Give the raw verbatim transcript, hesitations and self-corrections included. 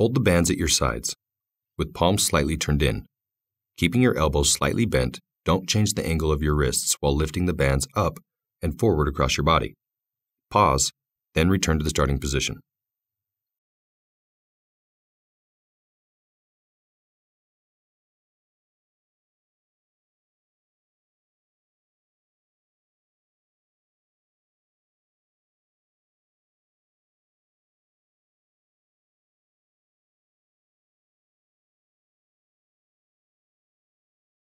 Hold the bands at your sides, with palms slightly turned in. Keeping your elbows slightly bent, don't change the angle of your wrists while lifting the bands up and forward across your body. Pause, then return to the starting position.